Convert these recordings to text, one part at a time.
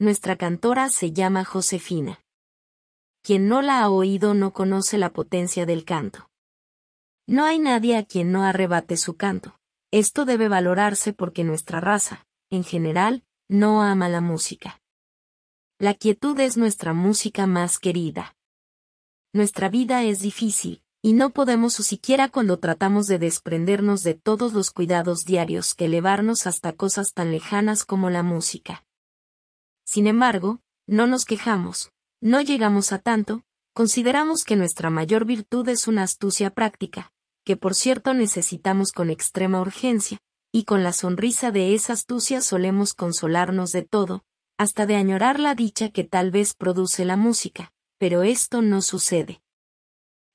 Nuestra cantora se llama Josefina. Quien no la ha oído no conoce la potencia del canto. No hay nadie a quien no arrebate su canto. Esto debe valorarse porque nuestra raza, en general, no ama la música. La quietud es nuestra música más querida. Nuestra vida es difícil, y no podemos o siquiera cuando tratamos de desprendernos de todos los cuidados diarios que elevarnos hasta cosas tan lejanas como la música. Sin embargo, no nos quejamos, no llegamos a tanto, consideramos que nuestra mayor virtud es una astucia práctica, que por cierto necesitamos con extrema urgencia, y con la sonrisa de esa astucia solemos consolarnos de todo, hasta de añorar la dicha que tal vez produce la música, pero esto no sucede.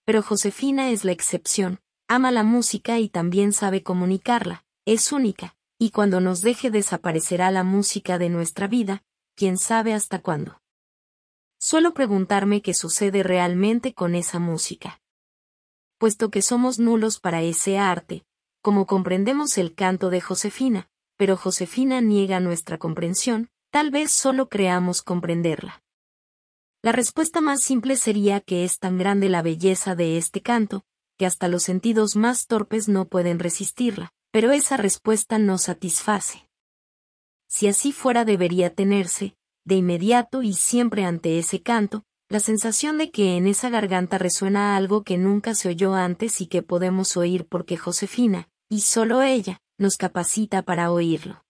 Pero Josefina es la excepción, ama la música y también sabe comunicarla, es única, y cuando nos deje desaparecerá la música de nuestra vida, quién sabe hasta cuándo. Suelo preguntarme qué sucede realmente con esa música. Puesto que somos nulos para ese arte, como comprendemos el canto de Josefina, pero Josefina niega nuestra comprensión, tal vez solo creamos comprenderla. La respuesta más simple sería que es tan grande la belleza de este canto, que hasta los sentidos más torpes no pueden resistirla, pero esa respuesta no satisface. Si así fuera debería tenerse, de inmediato y siempre ante ese canto, la sensación de que en esa garganta resuena algo que nunca se oyó antes y que podemos oír porque Josefina, y solo ella, nos capacita para oírlo.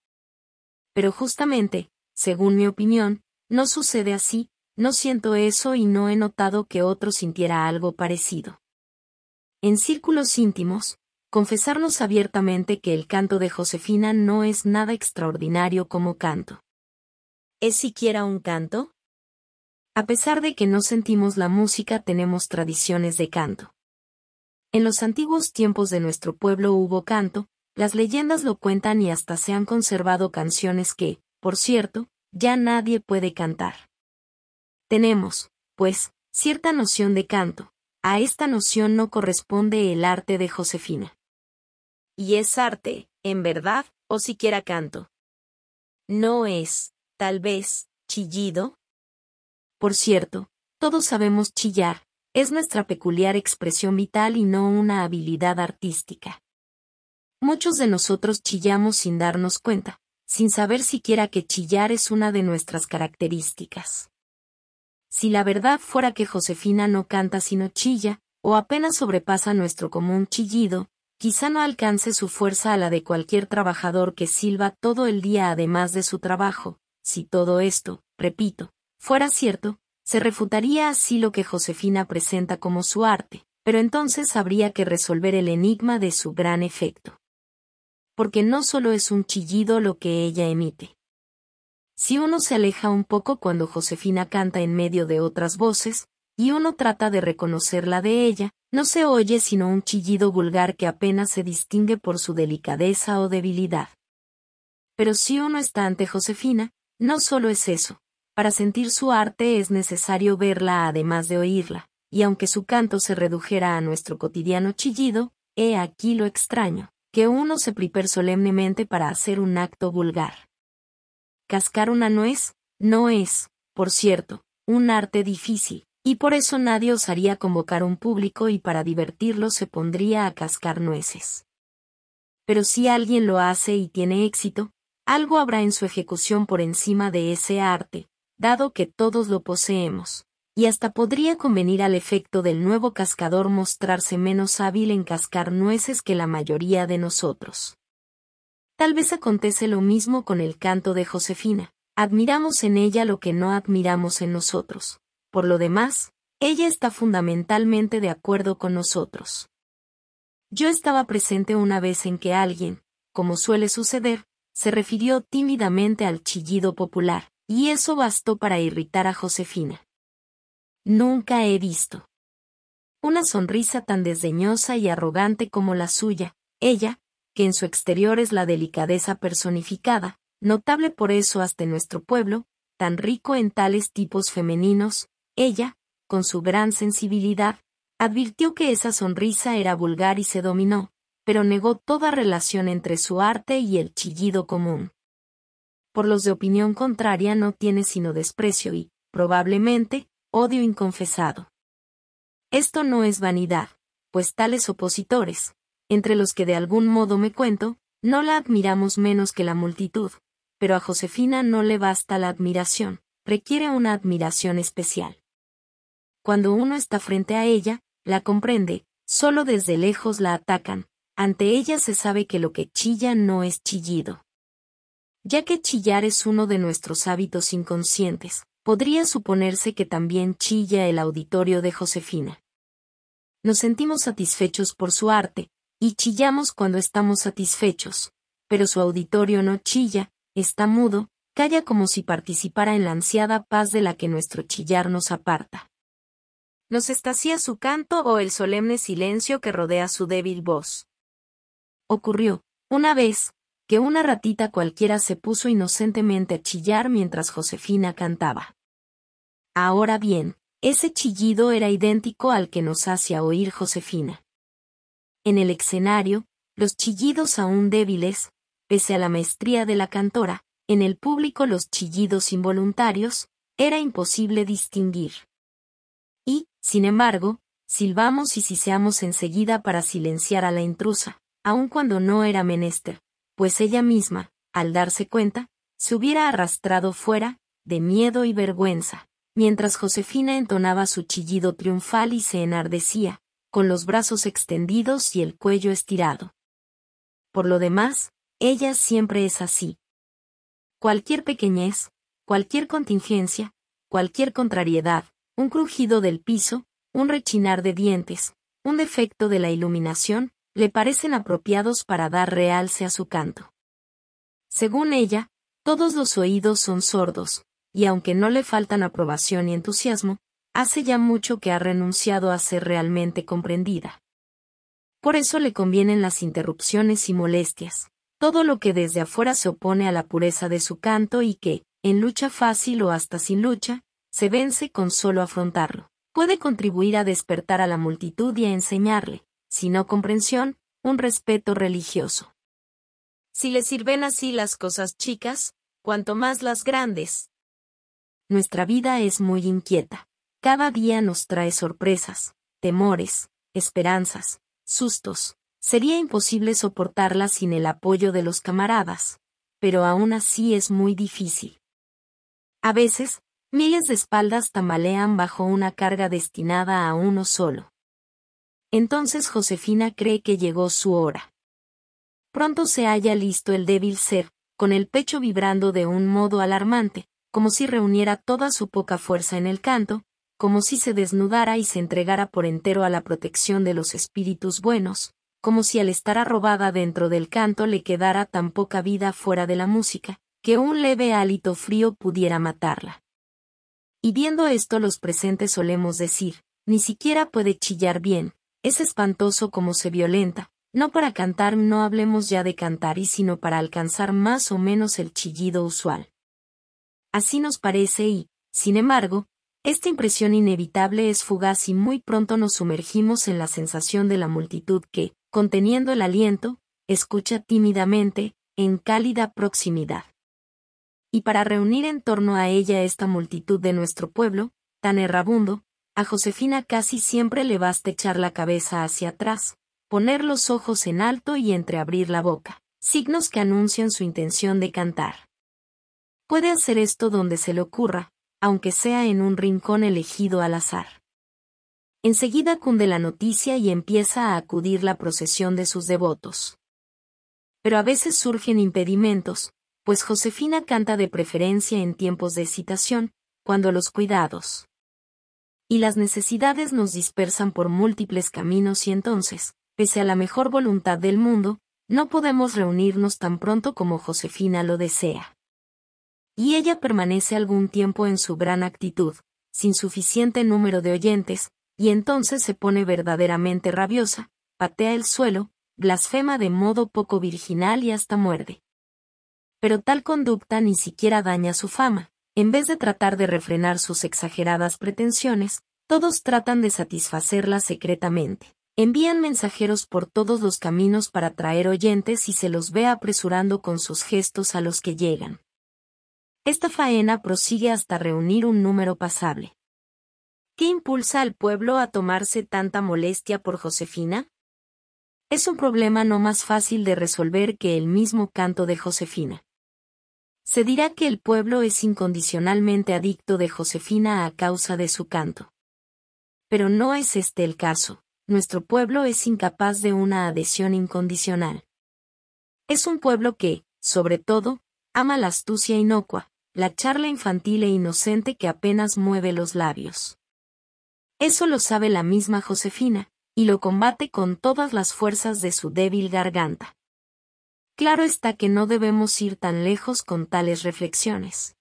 Pero justamente, según mi opinión, no sucede así, no siento eso y no he notado que otro sintiera algo parecido. En círculos íntimos, confesarnos abiertamente que el canto de Josefina no es nada extraordinario como canto. ¿Es siquiera un canto? A pesar de que no sentimos la música, tenemos tradiciones de canto. En los antiguos tiempos de nuestro pueblo hubo canto, las leyendas lo cuentan y hasta se han conservado canciones que, por cierto, ya nadie puede cantar. Tenemos, pues, cierta noción de canto. A esta noción no corresponde el arte de Josefina. ¿Y es arte, en verdad, o siquiera canto? ¿No es, tal vez, chillido? Por cierto, todos sabemos chillar, es nuestra peculiar expresión vital y no una habilidad artística. Muchos de nosotros chillamos sin darnos cuenta, sin saber siquiera que chillar es una de nuestras características. Si la verdad fuera que Josefina no canta sino chilla, o apenas sobrepasa nuestro común chillido, quizá no alcance su fuerza a la de cualquier trabajador que silba todo el día además de su trabajo, si todo esto, repito, fuera cierto, se refutaría así lo que Josefina presenta como su arte, pero entonces habría que resolver el enigma de su gran efecto. Porque no solo es un chillido lo que ella emite. Si uno se aleja un poco cuando Josefina canta en medio de otras voces, y uno trata de reconocer la de ella, no se oye sino un chillido vulgar que apenas se distingue por su delicadeza o debilidad. Pero si uno está ante Josefina, no solo es eso. Para sentir su arte es necesario verla además de oírla, y aunque su canto se redujera a nuestro cotidiano chillido, he aquí lo extraño, que uno se prepara solemnemente para hacer un acto vulgar. Cascar una nuez no es, por cierto, un arte difícil, y por eso nadie osaría convocar un público y para divertirlo se pondría a cascar nueces. Pero si alguien lo hace y tiene éxito, algo habrá en su ejecución por encima de ese arte, dado que todos lo poseemos, y hasta podría convenir al efecto del nuevo cascador mostrarse menos hábil en cascar nueces que la mayoría de nosotros. Tal vez acontece lo mismo con el canto de Josefina, admiramos en ella lo que no admiramos en nosotros. Por lo demás, ella está fundamentalmente de acuerdo con nosotros. Yo estaba presente una vez en que alguien, como suele suceder, se refirió tímidamente al chillido popular. Y eso bastó para irritar a Josefina. Nunca he visto una sonrisa tan desdeñosa y arrogante como la suya, ella, que en su exterior es la delicadeza personificada, notable por eso hasta en nuestro pueblo, tan rico en tales tipos femeninos, ella, con su gran sensibilidad, advirtió que esa sonrisa era vulgar y se dominó, pero negó toda relación entre su arte y el chillido común. por los de opinión contraria no tiene sino desprecio y, probablemente, odio inconfesado. Esto no es vanidad, pues tales opositores, entre los que de algún modo me cuento, no la admiramos menos que la multitud, pero a Josefina no le basta la admiración, requiere una admiración especial. Cuando uno está frente a ella, la comprende, solo desde lejos la atacan, ante ella se sabe que lo que chilla no es chillido. Ya que chillar es uno de nuestros hábitos inconscientes, podría suponerse que también chilla el auditorio de Josefina. Nos sentimos satisfechos por su arte, y chillamos cuando estamos satisfechos, pero su auditorio no chilla, está mudo, calla como si participara en la ansiada paz de la que nuestro chillar nos aparta. Nos extasía su canto o el solemne silencio que rodea su débil voz. Ocurrió, una vez, que una ratita cualquiera se puso inocentemente a chillar mientras Josefina cantaba. Ahora bien, ese chillido era idéntico al que nos hacía oír Josefina. En el escenario, los chillidos aún débiles, pese a la maestría de la cantora, en el público los chillidos involuntarios, era imposible distinguir. Y, sin embargo, silbamos y siseamos enseguida para silenciar a la intrusa, aun cuando no era menester, pues ella misma, al darse cuenta, se hubiera arrastrado fuera, de miedo y vergüenza, mientras Josefina entonaba su chillido triunfal y se enardecía, con los brazos extendidos y el cuello estirado. Por lo demás, ella siempre es así. Cualquier pequeñez, cualquier contingencia, cualquier contrariedad, un crujido del piso, un rechinar de dientes, un defecto de la iluminación, le parecen apropiados para dar realce a su canto. Según ella, todos los oídos son sordos, y aunque no le faltan aprobación y entusiasmo, hace ya mucho que ha renunciado a ser realmente comprendida. Por eso le convienen las interrupciones y molestias, todo lo que desde afuera se opone a la pureza de su canto y que, en lucha fácil o hasta sin lucha, se vence con solo afrontarlo. Puede contribuir a despertar a la multitud y a enseñarle, si no comprensión, un respeto religioso. Si le sirven así las cosas chicas, cuanto más las grandes. Nuestra vida es muy inquieta. Cada día nos trae sorpresas, temores, esperanzas, sustos. Sería imposible soportarla sin el apoyo de los camaradas, pero aún así es muy difícil. A veces, miles de espaldas tambalean bajo una carga destinada a uno solo. Entonces Josefina cree que llegó su hora. Pronto se halla listo el débil ser, con el pecho vibrando de un modo alarmante, como si reuniera toda su poca fuerza en el canto, como si se desnudara y se entregara por entero a la protección de los espíritus buenos, como si al estar arrobada dentro del canto le quedara tan poca vida fuera de la música, que un leve hálito frío pudiera matarla. Y viendo esto los presentes solemos decir, ni siquiera puede chillar bien, es espantoso como se violenta, no para cantar no hablemos ya de cantar y sino para alcanzar más o menos el chillido usual. Así nos parece y, sin embargo, esta impresión inevitable es fugaz y muy pronto nos sumergimos en la sensación de la multitud que, conteniendo el aliento, escucha tímidamente, en cálida proximidad. Y para reunir en torno a ella esta multitud de nuestro pueblo, tan errabundo, a Josefina casi siempre le basta echar la cabeza hacia atrás, poner los ojos en alto y entreabrir la boca, signos que anuncian su intención de cantar. Puede hacer esto donde se le ocurra, aunque sea en un rincón elegido al azar. Enseguida cunde la noticia y empieza a acudir la procesión de sus devotos. Pero a veces surgen impedimentos, pues Josefina canta de preferencia en tiempos de excitación, cuando los cuidados y las necesidades nos dispersan por múltiples caminos y entonces, pese a la mejor voluntad del mundo, no podemos reunirnos tan pronto como Josefina lo desea. Y ella permanece algún tiempo en su gran actitud, sin suficiente número de oyentes, y entonces se pone verdaderamente rabiosa, patea el suelo, blasfema de modo poco virginal y hasta muerde. Pero tal conducta ni siquiera daña su fama, en vez de tratar de refrenar sus exageradas pretensiones, todos tratan de satisfacerla secretamente. Envían mensajeros por todos los caminos para traer oyentes y se los ve apresurando con sus gestos a los que llegan. Esta faena prosigue hasta reunir un número pasable. ¿Qué impulsa al pueblo a tomarse tanta molestia por Josefina? Es un problema no más fácil de resolver que el mismo canto de Josefina. Se dirá que el pueblo es incondicionalmente adicto de Josefina a causa de su canto. Pero no es este el caso. Nuestro pueblo es incapaz de una adhesión incondicional. Es un pueblo que, sobre todo, ama la astucia inocua, la charla infantil e inocente que apenas mueve los labios. Eso lo sabe la misma Josefina, y lo combate con todas las fuerzas de su débil garganta. Claro está que no debemos ir tan lejos con tales reflexiones.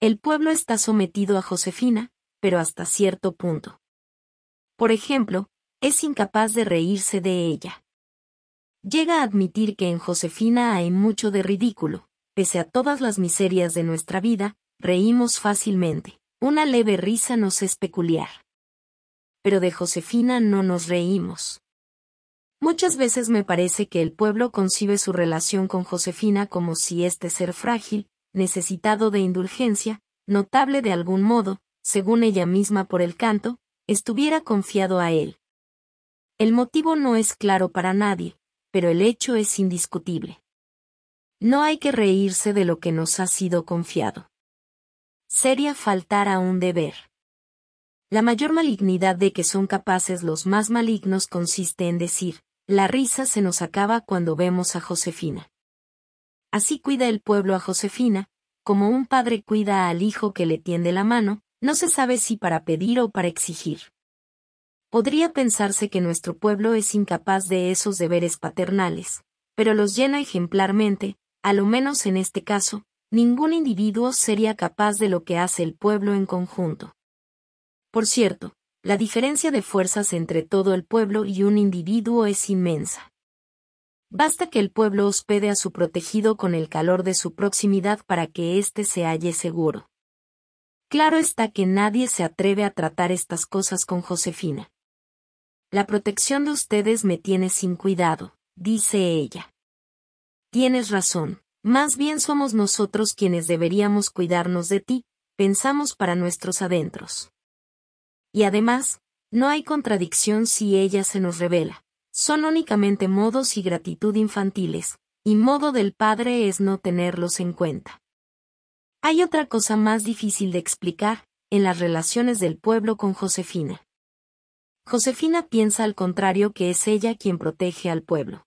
El pueblo está sometido a Josefina, pero hasta cierto punto. Por ejemplo, es incapaz de reírse de ella. Llega a admitir que en Josefina hay mucho de ridículo. Pese a todas las miserias de nuestra vida, reímos fácilmente. Una leve risa nos es peculiar. Pero de Josefina no nos reímos. Muchas veces me parece que el pueblo concibe su relación con Josefina como si este ser frágil, necesitado de indulgencia, notable de algún modo, según ella misma por el canto, estuviera confiado a él. El motivo no es claro para nadie, pero el hecho es indiscutible. No hay que reírse de lo que nos ha sido confiado. Sería faltar a un deber. La mayor malignidad de que son capaces los más malignos consiste en decir, la risa se nos acaba cuando vemos a Josefina. Así cuida el pueblo a Josefina, como un padre cuida al hijo que le tiende la mano, no se sabe si para pedir o para exigir. Podría pensarse que nuestro pueblo es incapaz de esos deberes paternales, pero los llena ejemplarmente, a lo menos en este caso, ningún individuo sería capaz de lo que hace el pueblo en conjunto. Por cierto, la diferencia de fuerzas entre todo el pueblo y un individuo es inmensa. Basta que el pueblo hospede a su protegido con el calor de su proximidad para que éste se halle seguro. Claro está que nadie se atreve a tratar estas cosas con Josefina. La protección de ustedes me tiene sin cuidado, dice ella. Tienes razón, más bien somos nosotros quienes deberíamos cuidarnos de ti, pensamos para nuestros adentros. Y además, no hay contradicción si ella se nos revela. Son únicamente modos y gratitud infantiles, y modo del padre es no tenerlos en cuenta. Hay otra cosa más difícil de explicar, en las relaciones del pueblo con Josefina. Josefina piensa al contrario que es ella quien protege al pueblo.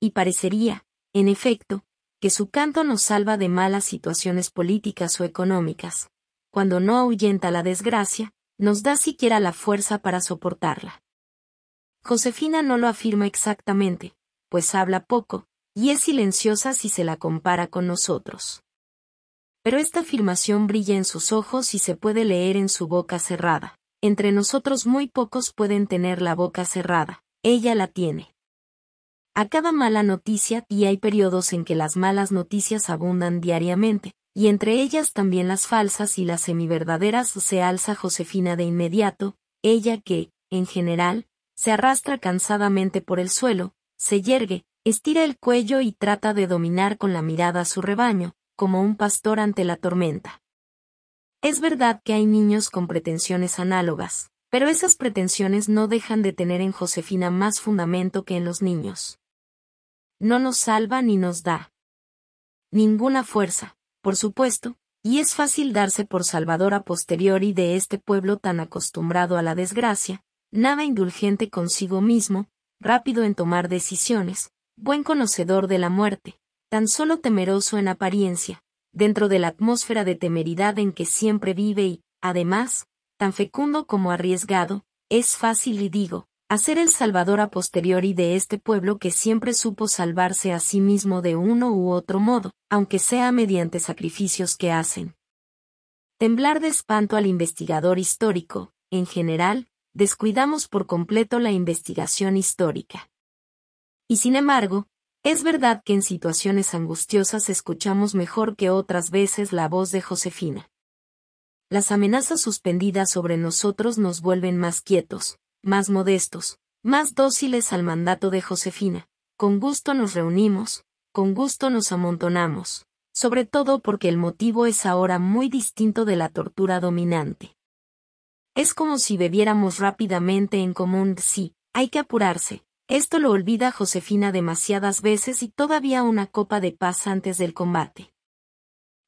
Y parecería, en efecto, que su canto nos salva de malas situaciones políticas o económicas, cuando no ahuyenta la desgracia, nos da siquiera la fuerza para soportarla. Josefina no lo afirma exactamente, pues habla poco, y es silenciosa si se la compara con nosotros. Pero esta afirmación brilla en sus ojos y se puede leer en su boca cerrada. Entre nosotros muy pocos pueden tener la boca cerrada, ella la tiene. A cada mala noticia, y hay periodos en que las malas noticias abundan diariamente, y entre ellas también las falsas y las semiverdaderas, se alza Josefina de inmediato, ella que, en general, se arrastra cansadamente por el suelo, se yergue, estira el cuello y trata de dominar con la mirada a su rebaño, como un pastor ante la tormenta. Es verdad que hay niños con pretensiones análogas, pero esas pretensiones no dejan de tener en Josefina más fundamento que en los niños. No nos salva ni nos da ninguna fuerza. Por supuesto, y es fácil darse por salvador a posteriori de este pueblo tan acostumbrado a la desgracia, nada indulgente consigo mismo, rápido en tomar decisiones, buen conocedor de la muerte, tan solo temeroso en apariencia, dentro de la atmósfera de temeridad en que siempre vive y, además, tan fecundo como arriesgado, es fácil y digo, hacer el salvador a posteriori de este pueblo que siempre supo salvarse a sí mismo de uno u otro modo, aunque sea mediante sacrificios que hacen temblar de espanto al investigador histórico. En general, descuidamos por completo la investigación histórica. Y sin embargo, es verdad que en situaciones angustiosas escuchamos mejor que otras veces la voz de Josefina. Las amenazas suspendidas sobre nosotros nos vuelven más quietos, más modestos, más dóciles al mandato de Josefina. Con gusto nos reunimos, con gusto nos amontonamos, sobre todo porque el motivo es ahora muy distinto de la tortura dominante. Es como si bebiéramos rápidamente en común, sí, hay que apurarse. Esto lo olvida Josefina demasiadas veces y todavía una copa de paz antes del combate.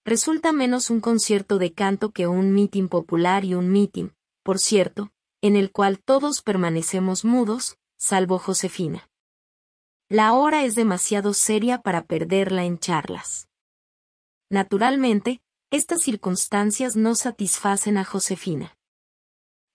Resulta menos un concierto de canto que un mitin popular y un mitin, por cierto, en el cual todos permanecemos mudos, salvo Josefina. La hora es demasiado seria para perderla en charlas. Naturalmente, estas circunstancias no satisfacen a Josefina.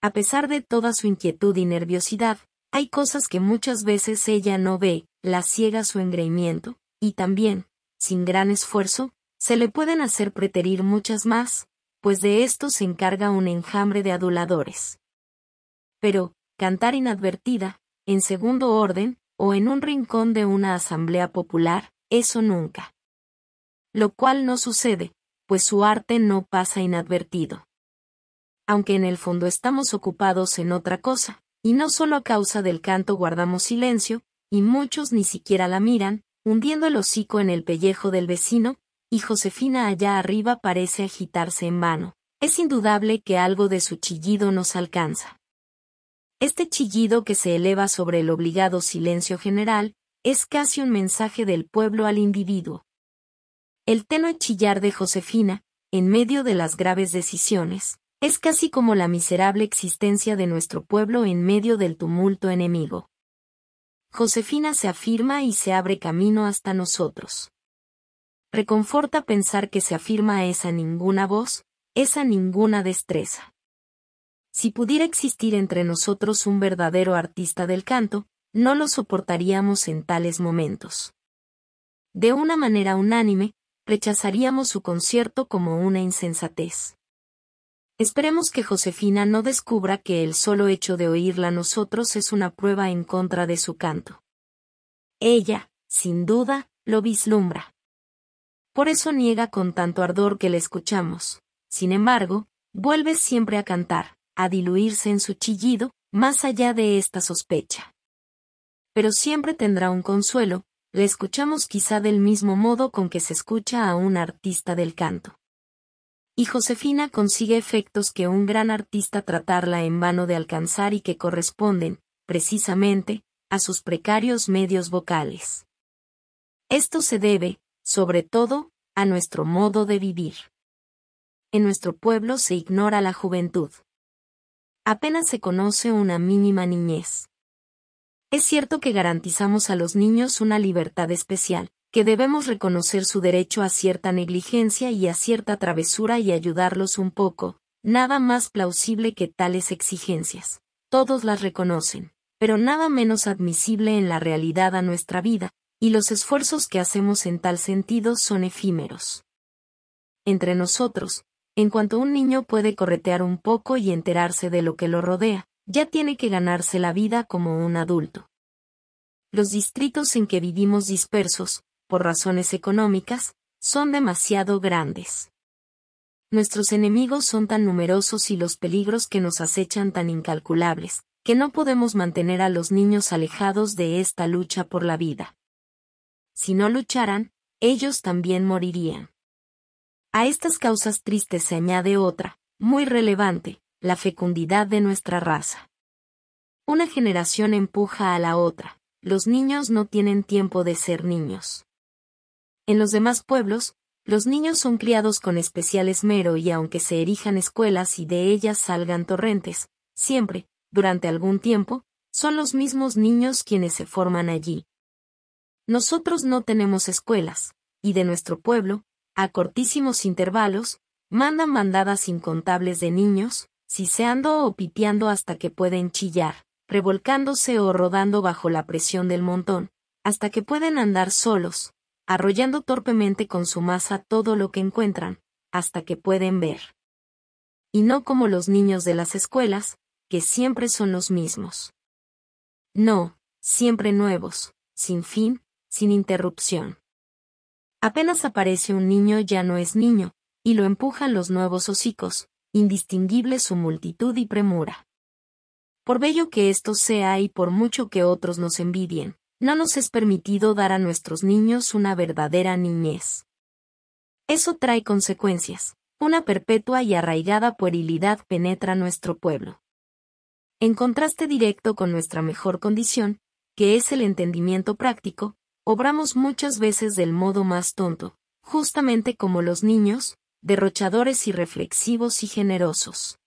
A pesar de toda su inquietud y nerviosidad, hay cosas que muchas veces ella no ve, la ciega su engreimiento, y también, sin gran esfuerzo, se le pueden hacer preterir muchas más, pues de esto se encarga un enjambre de aduladores. Pero, cantar inadvertida, en segundo orden, o en un rincón de una asamblea popular, eso nunca. Lo cual no sucede, pues su arte no pasa inadvertido. Aunque en el fondo estamos ocupados en otra cosa, y no solo a causa del canto guardamos silencio, y muchos ni siquiera la miran, hundiendo el hocico en el pellejo del vecino, y Josefina allá arriba parece agitarse en vano. Es indudable que algo de su chillido nos alcanza. Este chillido que se eleva sobre el obligado silencio general, es casi un mensaje del pueblo al individuo. El tenue chillar de Josefina, en medio de las graves decisiones, es casi como la miserable existencia de nuestro pueblo en medio del tumulto enemigo. Josefina se afirma y se abre camino hasta nosotros. Reconforta pensar que se afirma a esa ninguna voz, esa ninguna destreza. Si pudiera existir entre nosotros un verdadero artista del canto, no lo soportaríamos en tales momentos. De una manera unánime, rechazaríamos su concierto como una insensatez. Esperemos que Josefina no descubra que el solo hecho de oírla a nosotros es una prueba en contra de su canto. Ella, sin duda, lo vislumbra. Por eso niega con tanto ardor que la escuchamos. Sin embargo, vuelve siempre a cantar, a diluirse en su chillido, más allá de esta sospecha. Pero siempre tendrá un consuelo, la escuchamos quizá del mismo modo con que se escucha a un artista del canto. Y Josefina consigue efectos que un gran artista tratarla en vano de alcanzar y que corresponden, precisamente, a sus precarios medios vocales. Esto se debe, sobre todo, a nuestro modo de vivir. En nuestro pueblo se ignora la juventud. Apenas se conoce una mínima niñez. Es cierto que garantizamos a los niños una libertad especial, que debemos reconocer su derecho a cierta negligencia y a cierta travesura y ayudarlos un poco, nada más plausible que tales exigencias. Todos las reconocen, pero nada menos admisible en la realidad a nuestra vida, y los esfuerzos que hacemos en tal sentido son efímeros. Entre nosotros, en cuanto un niño puede corretear un poco y enterarse de lo que lo rodea, ya tiene que ganarse la vida como un adulto. Los distritos en que vivimos dispersos, por razones económicas, son demasiado grandes. Nuestros enemigos son tan numerosos y los peligros que nos acechan tan incalculables, que no podemos mantener a los niños alejados de esta lucha por la vida. Si no lucharan, ellos también morirían. A estas causas tristes se añade otra, muy relevante, la fecundidad de nuestra raza. Una generación empuja a la otra. Los niños no tienen tiempo de ser niños. En los demás pueblos, los niños son criados con especial esmero y aunque se erijan escuelas y de ellas salgan torrentes, siempre, durante algún tiempo, son los mismos niños quienes se forman allí. Nosotros no tenemos escuelas, y de nuestro pueblo, a cortísimos intervalos, mandan bandadas incontables de niños, siseando o pipiando hasta que pueden chillar, revolcándose o rodando bajo la presión del montón, hasta que pueden andar solos, arrollando torpemente con su masa todo lo que encuentran, hasta que pueden ver. Y no como los niños de las escuelas, que siempre son los mismos. No, siempre nuevos, sin fin, sin interrupción. Apenas aparece un niño ya no es niño, y lo empujan los nuevos hocicos, indistinguible su multitud y premura. Por bello que esto sea y por mucho que otros nos envidien, no nos es permitido dar a nuestros niños una verdadera niñez. Eso trae consecuencias. Una perpetua y arraigada puerilidad penetra nuestro pueblo. En contraste directo con nuestra mejor condición, que es el entendimiento práctico, obramos muchas veces del modo más tonto, justamente como los niños, derrochadores irreflexivos y generosos.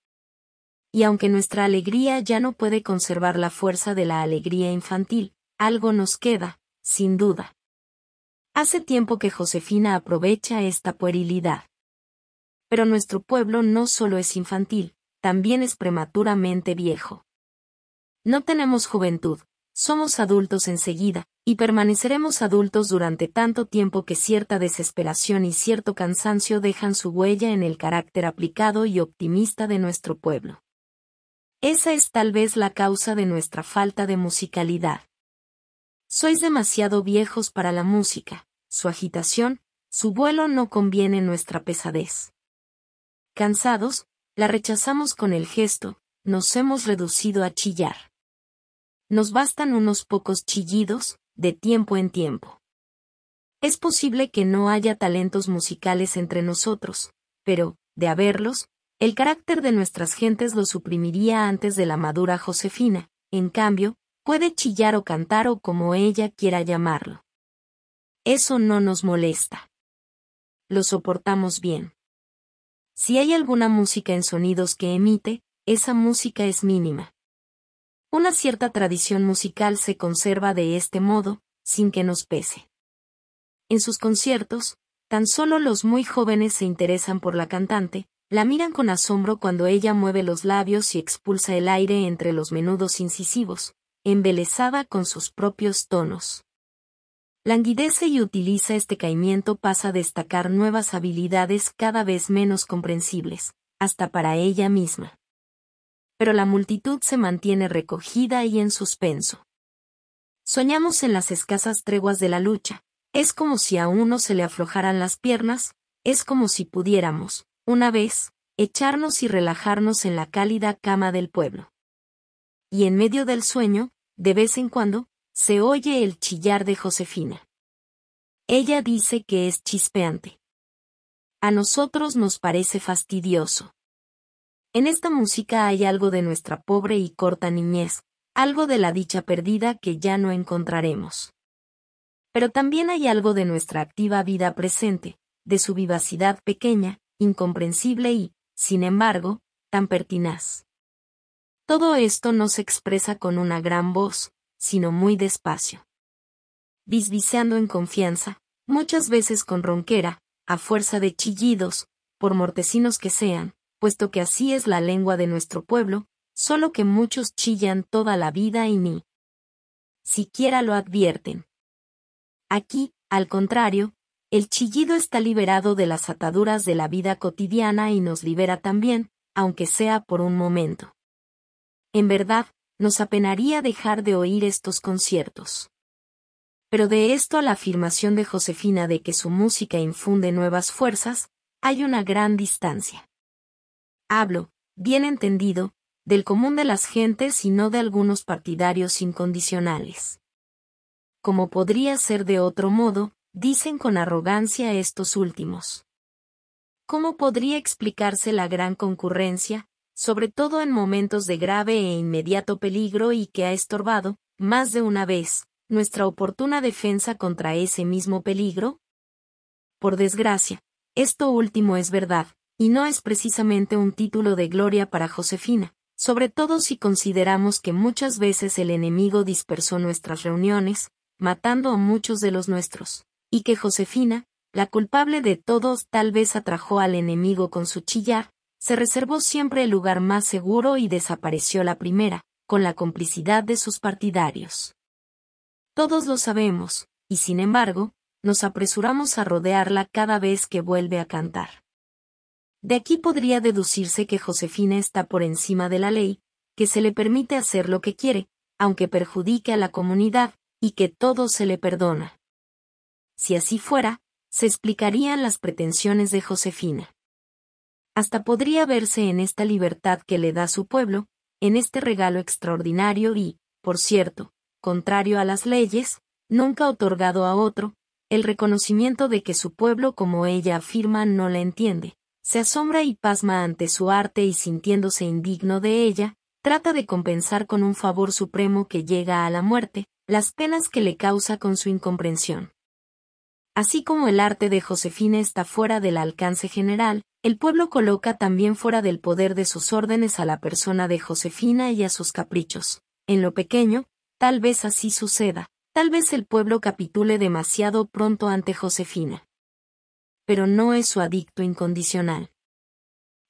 Y aunque nuestra alegría ya no puede conservar la fuerza de la alegría infantil, algo nos queda, sin duda. Hace tiempo que Josefina aprovecha esta puerilidad. Pero nuestro pueblo no solo es infantil, también es prematuramente viejo. No tenemos juventud, somos adultos enseguida, y permaneceremos adultos durante tanto tiempo que cierta desesperación y cierto cansancio dejan su huella en el carácter aplicado y optimista de nuestro pueblo. Esa es tal vez la causa de nuestra falta de musicalidad. Sois demasiado viejos para la música, su agitación, su vuelo no conviene nuestra pesadez. Cansados, la rechazamos con el gesto, nos hemos reducido a chillar. Nos bastan unos pocos chillidos, de tiempo en tiempo. Es posible que no haya talentos musicales entre nosotros, pero, de haberlos, el carácter de nuestras gentes lo suprimiría antes de la madura Josefina, en cambio, puede chillar o cantar o como ella quiera llamarlo. Eso no nos molesta. Lo soportamos bien. Si hay alguna música en sonidos que emite, esa música es mínima. Una cierta tradición musical se conserva de este modo, sin que nos pese. En sus conciertos, tan solo los muy jóvenes se interesan por la cantante, la miran con asombro cuando ella mueve los labios y expulsa el aire entre los menudos incisivos, embelesada con sus propios tonos. Languidece y utiliza este caimiento pasa a destacar nuevas habilidades cada vez menos comprensibles, hasta para ella misma. Pero la multitud se mantiene recogida y en suspenso. Soñamos en las escasas treguas de la lucha, es como si a uno se le aflojaran las piernas, es como si pudiéramos, una vez, echarnos y relajarnos en la cálida cama del pueblo. Y en medio del sueño, de vez en cuando, se oye el chillar de Josefina. Ella dice que es chispeante. A nosotros nos parece fastidioso. En esta música hay algo de nuestra pobre y corta niñez, algo de la dicha perdida que ya no encontraremos. Pero también hay algo de nuestra activa vida presente, de su vivacidad pequeña, incomprensible y, sin embargo, tan pertinaz. Todo esto no se expresa con una gran voz, sino muy despacio. Bisbiseando en confianza, muchas veces con ronquera, a fuerza de chillidos, por mortecinos que sean, puesto que así es la lengua de nuestro pueblo, solo que muchos chillan toda la vida y ni siquiera lo advierten. Aquí, al contrario, el chillido está liberado de las ataduras de la vida cotidiana y nos libera también, aunque sea por un momento. En verdad, nos apenaría dejar de oír estos conciertos. Pero de esto a la afirmación de Josefina de que su música infunde nuevas fuerzas, hay una gran distancia. Hablo, bien entendido, del común de las gentes y no de algunos partidarios incondicionales. Como podría ser de otro modo, dicen con arrogancia estos últimos. ¿Cómo podría explicarse la gran concurrencia, sobre todo en momentos de grave e inmediato peligro y que ha estorbado, más de una vez, nuestra oportuna defensa contra ese mismo peligro? Por desgracia, esto último es verdad, y no es precisamente un título de gloria para Josefina, sobre todo si consideramos que muchas veces el enemigo dispersó nuestras reuniones, matando a muchos de los nuestros, y que Josefina, la culpable de todos, tal vez atrajo al enemigo con su chillar, se reservó siempre el lugar más seguro y desapareció la primera, con la complicidad de sus partidarios. Todos lo sabemos, y sin embargo, nos apresuramos a rodearla cada vez que vuelve a cantar. De aquí podría deducirse que Josefina está por encima de la ley, que se le permite hacer lo que quiere, aunque perjudique a la comunidad, y que todo se le perdona. Si así fuera, se explicarían las pretensiones de Josefina. Hasta podría verse en esta libertad que le da su pueblo, en este regalo extraordinario y, por cierto, contrario a las leyes, nunca otorgado a otro, el reconocimiento de que su pueblo, como ella afirma, no la entiende, se asombra y pasma ante su arte y, sintiéndose indigno de ella, trata de compensar con un favor supremo que llega a la muerte, las penas que le causa con su incomprensión. Así como el arte de Josefina está fuera del alcance general, el pueblo coloca también fuera del poder de sus órdenes a la persona de Josefina y a sus caprichos. En lo pequeño, tal vez así suceda, tal vez el pueblo capitule demasiado pronto ante Josefina. Pero no es su adicto incondicional.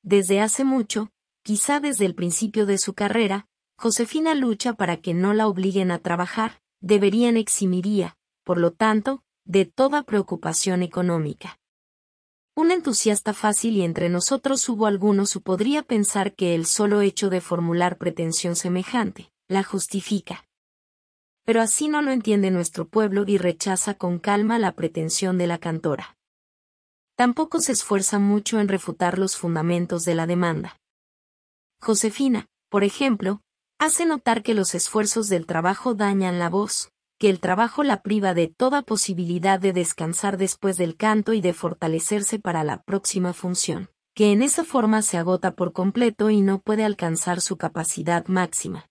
Desde hace mucho, quizá desde el principio de su carrera, Josefina lucha para que no la obliguen a trabajar, deberían eximiría, por lo tanto, de toda preocupación económica. Un entusiasta fácil, y entre nosotros hubo algunos que podría pensar que el solo hecho de formular pretensión semejante la justifica. Pero así no lo entiende nuestro pueblo y rechaza con calma la pretensión de la cantora. Tampoco se esfuerza mucho en refutar los fundamentos de la demanda. Josefina, por ejemplo, hace notar que los esfuerzos del trabajo dañan la voz, que el trabajo la priva de toda posibilidad de descansar después del canto y de fortalecerse para la próxima función, que en esa forma se agota por completo y no puede alcanzar su capacidad máxima.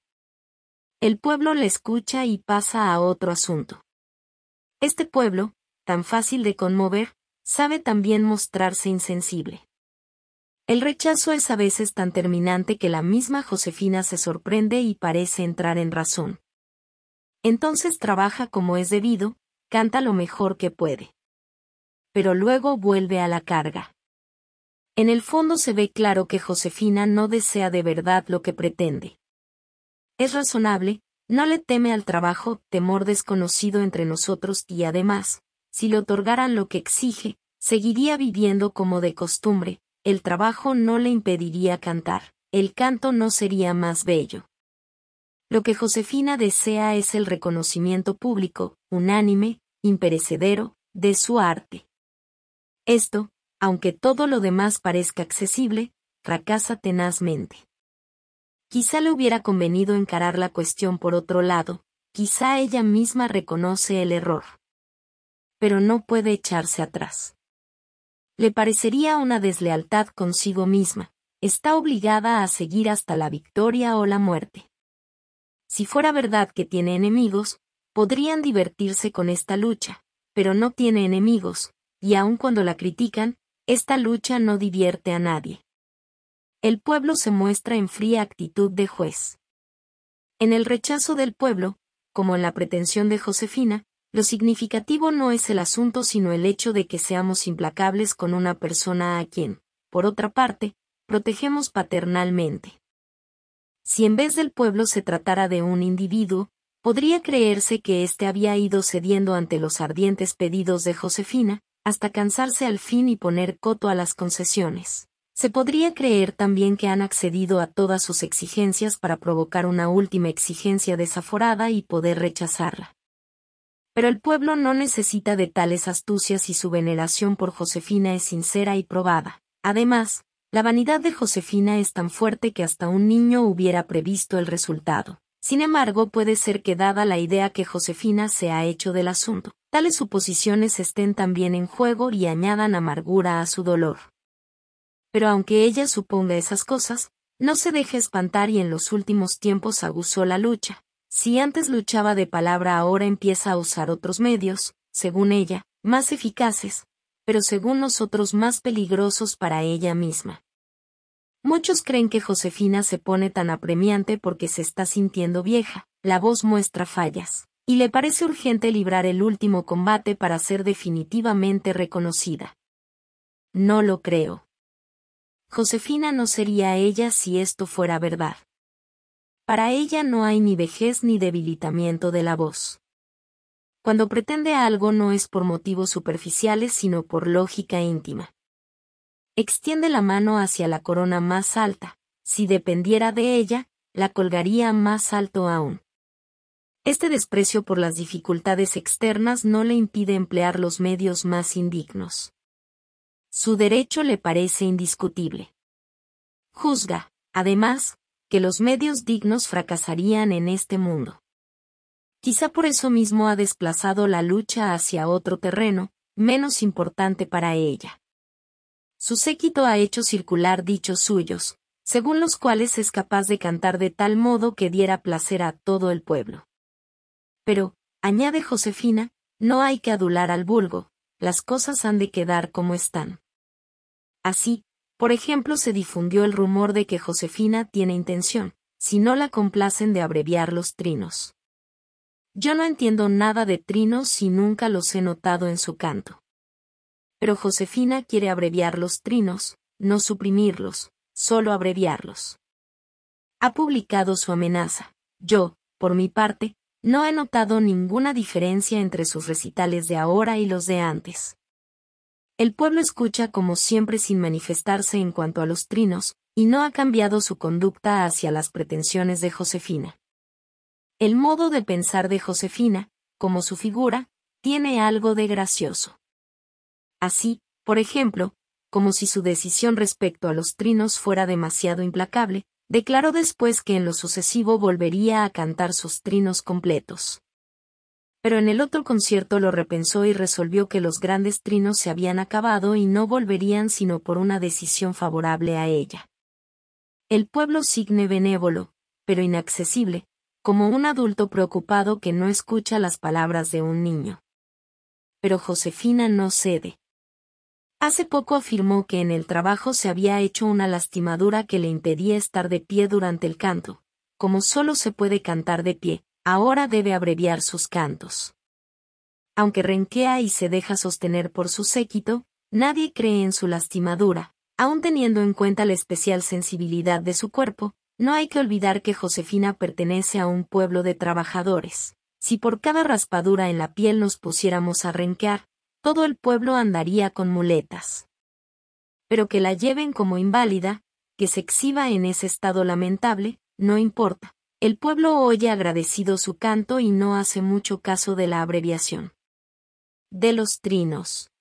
El pueblo la escucha y pasa a otro asunto. Este pueblo, tan fácil de conmover, sabe también mostrarse insensible. El rechazo es a veces tan terminante que la misma Josefina se sorprende y parece entrar en razón. Entonces trabaja como es debido, canta lo mejor que puede. Pero luego vuelve a la carga. En el fondo se ve claro que Josefina no desea de verdad lo que pretende. Es razonable, no le teme al trabajo, temor desconocido entre nosotros, y además, si le otorgaran lo que exige, seguiría viviendo como de costumbre, el trabajo no le impediría cantar, el canto no sería más bello. Lo que Josefina desea es el reconocimiento público, unánime, imperecedero, de su arte. Esto, aunque todo lo demás parezca accesible, fracasa tenazmente. Quizá le hubiera convenido encarar la cuestión por otro lado, quizá ella misma reconoce el error. Pero no puede echarse atrás. Le parecería una deslealtad consigo misma, está obligada a seguir hasta la victoria o la muerte. Si fuera verdad que tiene enemigos, podrían divertirse con esta lucha, pero no tiene enemigos, y aun cuando la critican, esta lucha no divierte a nadie. El pueblo se muestra en fría actitud de juez. En el rechazo del pueblo, como en la pretensión de Josefina, lo significativo no es el asunto sino el hecho de que seamos implacables con una persona a quien, por otra parte, protegemos paternalmente. Si en vez del pueblo se tratara de un individuo, podría creerse que éste había ido cediendo ante los ardientes pedidos de Josefina, hasta cansarse al fin y poner coto a las concesiones. Se podría creer también que han accedido a todas sus exigencias para provocar una última exigencia desaforada y poder rechazarla. Pero el pueblo no necesita de tales astucias y su veneración por Josefina es sincera y probada. Además, la vanidad de Josefina es tan fuerte que hasta un niño hubiera previsto el resultado. Sin embargo, puede ser que, dada la idea que Josefina se ha hecho del asunto, tales suposiciones estén también en juego y añadan amargura a su dolor. Pero aunque ella suponga esas cosas, no se deja espantar y en los últimos tiempos aguzó la lucha. Si antes luchaba de palabra, ahora empieza a usar otros medios, según ella, más eficaces, pero según nosotros más peligrosos para ella misma. Muchos creen que Josefina se pone tan apremiante porque se está sintiendo vieja, la voz muestra fallas, y le parece urgente librar el último combate para ser definitivamente reconocida. No lo creo. Josefina no sería ella si esto fuera verdad. Para ella no hay ni vejez ni debilitamiento de la voz. Cuando pretende algo no es por motivos superficiales sino por lógica íntima. Extiende la mano hacia la corona más alta, si dependiera de ella, la colgaría más alto aún. Este desprecio por las dificultades externas no le impide emplear los medios más indignos. Su derecho le parece indiscutible. Juzga, además, que los medios dignos fracasarían en este mundo. Quizá por eso mismo ha desplazado la lucha hacia otro terreno, menos importante para ella. Su séquito ha hecho circular dichos suyos, según los cuales es capaz de cantar de tal modo que diera placer a todo el pueblo. Pero, añade Josefina, no hay que adular al vulgo, las cosas han de quedar como están. Así, por ejemplo, se difundió el rumor de que Josefina tiene intención, si no la complacen, de abreviar los trinos. Yo no entiendo nada de trinos y nunca los he notado en su canto. Pero Josefina quiere abreviar los trinos, no suprimirlos, solo abreviarlos. Ha publicado su amenaza. Yo, por mi parte, no he notado ninguna diferencia entre sus recitales de ahora y los de antes. El pueblo escucha como siempre sin manifestarse en cuanto a los trinos, y no ha cambiado su conducta hacia las pretensiones de Josefina. El modo de pensar de Josefina, como su figura, tiene algo de gracioso. Así, por ejemplo, como si su decisión respecto a los trinos fuera demasiado implacable, declaró después que en lo sucesivo volvería a cantar sus trinos completos. Pero en el otro concierto lo repensó y resolvió que los grandes trinos se habían acabado y no volverían sino por una decisión favorable a ella. El pueblo sigue benévolo, pero inaccesible, como un adulto preocupado que no escucha las palabras de un niño. Pero Josefina no cede. Hace poco afirmó que en el trabajo se había hecho una lastimadura que le impedía estar de pie durante el canto. Como solo se puede cantar de pie, ahora debe abreviar sus cantos. Aunque renquea y se deja sostener por su séquito, nadie cree en su lastimadura. Aun teniendo en cuenta la especial sensibilidad de su cuerpo, no hay que olvidar que Josefina pertenece a un pueblo de trabajadores. Si por cada raspadura en la piel nos pusiéramos a renquear, todo el pueblo andaría con muletas. Pero que la lleven como inválida, que se exhiba en ese estado lamentable, no importa. El pueblo oye agradecido su canto y no hace mucho caso de la abreviación de los trinos.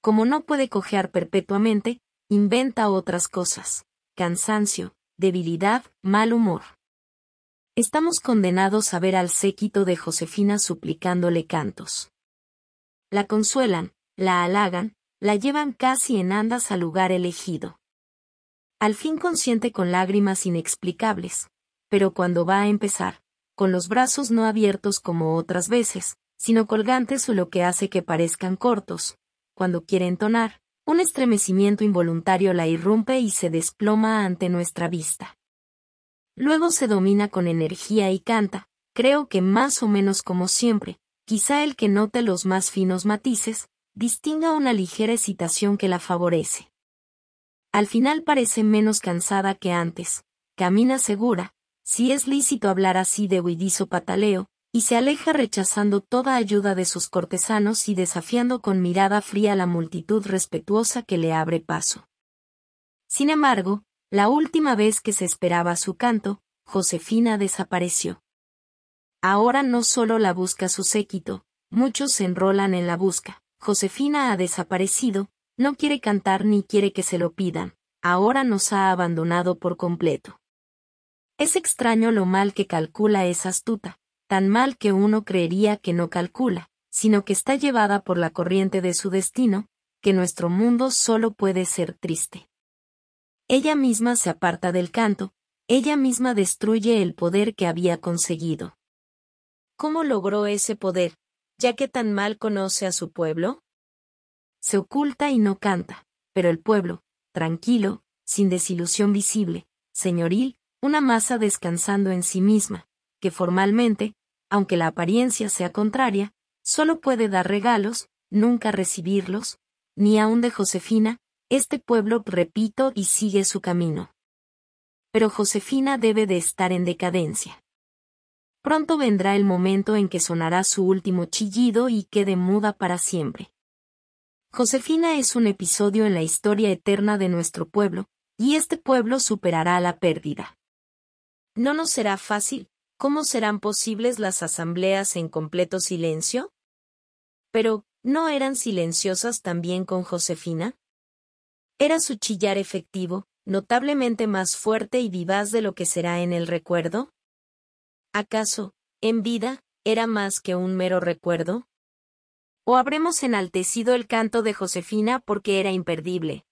Como no puede cojear perpetuamente, inventa otras cosas: cansancio, debilidad, mal humor. Estamos condenados a ver al séquito de Josefina suplicándole cantos. La consuelan, la halagan, la llevan casi en andas al lugar elegido. Al fin consiente con lágrimas inexplicables, pero cuando va a empezar, con los brazos no abiertos como otras veces, sino colgantes o lo que hace que parezcan cortos, cuando quiere entonar, un estremecimiento involuntario la irrumpe y se desploma ante nuestra vista. Luego se domina con energía y canta, creo que más o menos como siempre. Quizá el que note los más finos matices, distinga una ligera excitación que la favorece. Al final parece menos cansada que antes, camina segura, si es lícito hablar así de huidizo pataleo, y se aleja rechazando toda ayuda de sus cortesanos y desafiando con mirada fría a la multitud respetuosa que le abre paso. Sin embargo, la última vez que se esperaba su canto, Josefina desapareció. Ahora no solo la busca su séquito, muchos se enrolan en la busca. Josefina ha desaparecido, no quiere cantar ni quiere que se lo pidan, ahora nos ha abandonado por completo. Es extraño lo mal que calcula esa astuta, tan mal que uno creería que no calcula, sino que está llevada por la corriente de su destino, que nuestro mundo solo puede ser triste. Ella misma se aparta del canto, ella misma destruye el poder que había conseguido. ¿Cómo logró ese poder, ya que tan mal conoce a su pueblo? Se oculta y no canta, pero el pueblo, tranquilo, sin desilusión visible, señoril, una masa descansando en sí misma, que formalmente, aunque la apariencia sea contraria, solo puede dar regalos, nunca recibirlos, ni aun de Josefina, este pueblo repito y sigue su camino. Pero Josefina debe de estar en decadencia. Pronto vendrá el momento en que sonará su último chillido y quede muda para siempre. Josefina es un episodio en la historia eterna de nuestro pueblo, y este pueblo superará la pérdida. No nos será fácil. ¿Cómo serán posibles las asambleas en completo silencio? Pero, ¿no eran silenciosas también con Josefina? Era su chillar efectivo, notablemente más fuerte y vivaz de lo que será en el recuerdo. ¿Acaso, en vida, ¿era más que un mero recuerdo? ¿O habremos enaltecido el canto de Josefina porque era imperdible?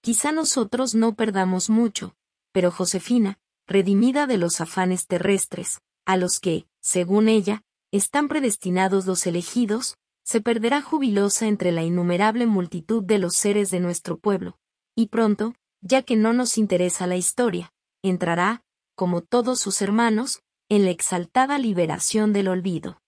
Quizá nosotros no perdamos mucho, pero Josefina, redimida de los afanes terrestres, a los que, según ella, están predestinados los elegidos, se perderá jubilosa entre la innumerable multitud de los seres de nuestro pueblo, y pronto, ya que no nos interesa la historia, entrará, como todos sus hermanos, en la exaltada liberación del olvido.